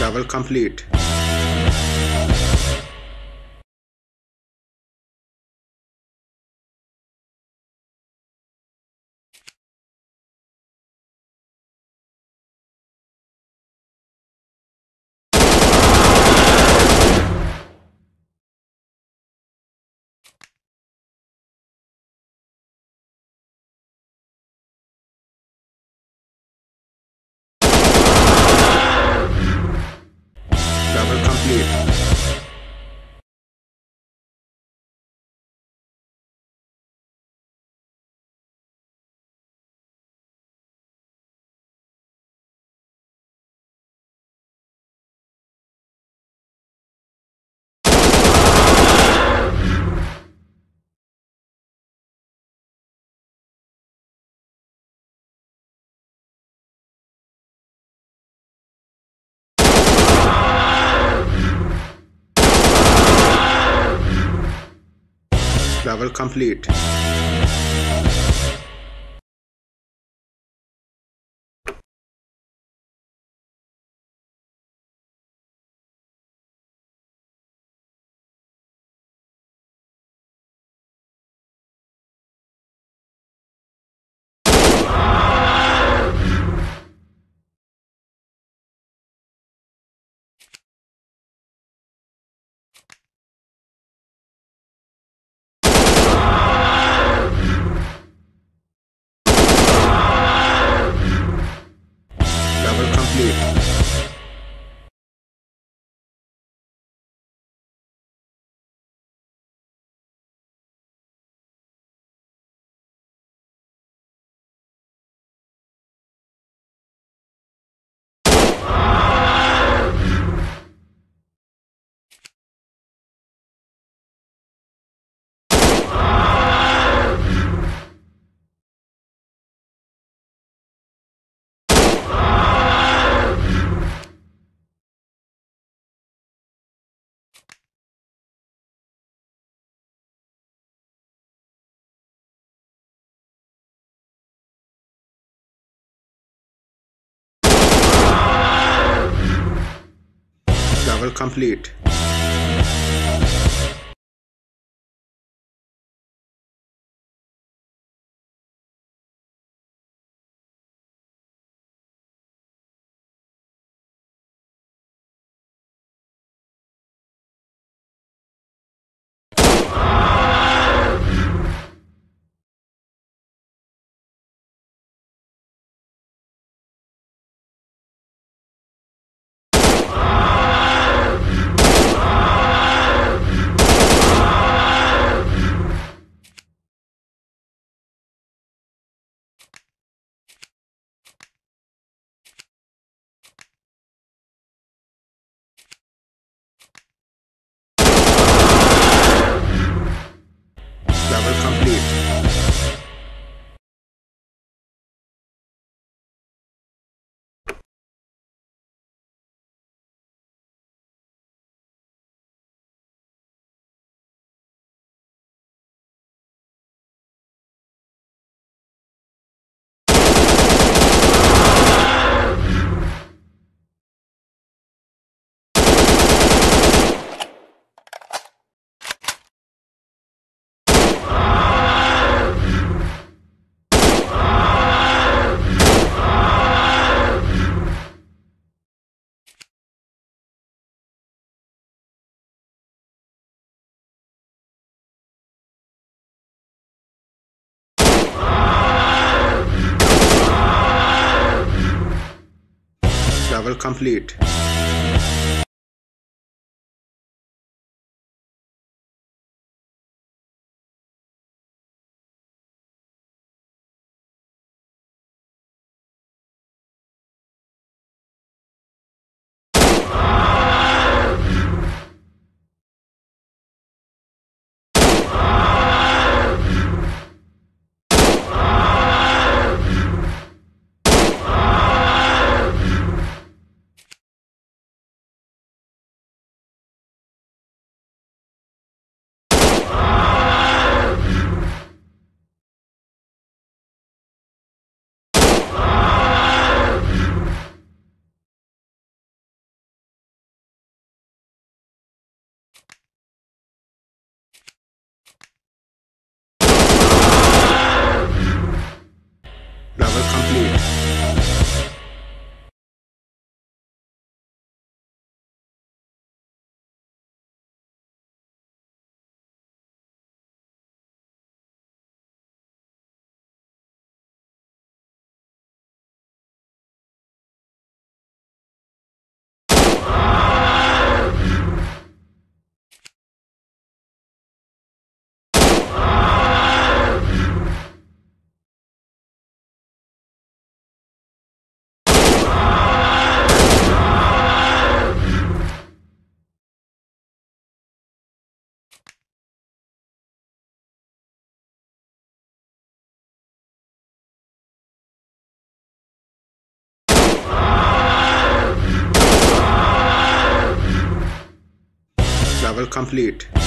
level complete. Level complete. Level complete. Level complete. level complete. Level complete.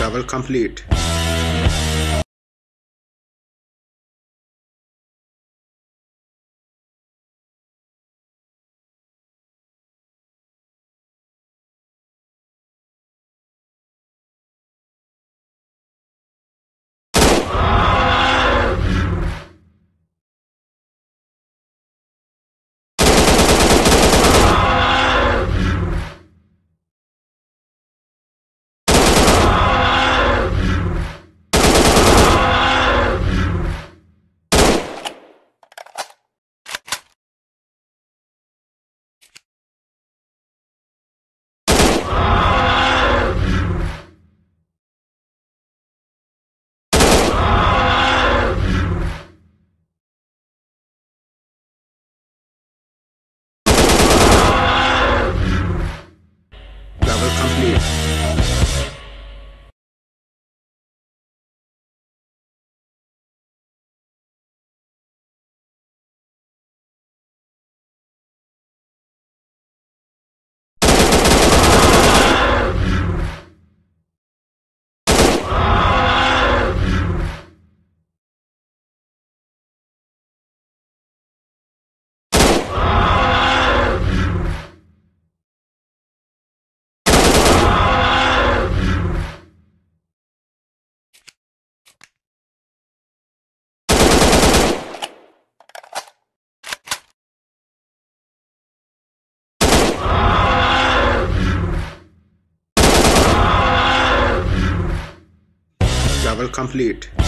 Level complete. Level complete.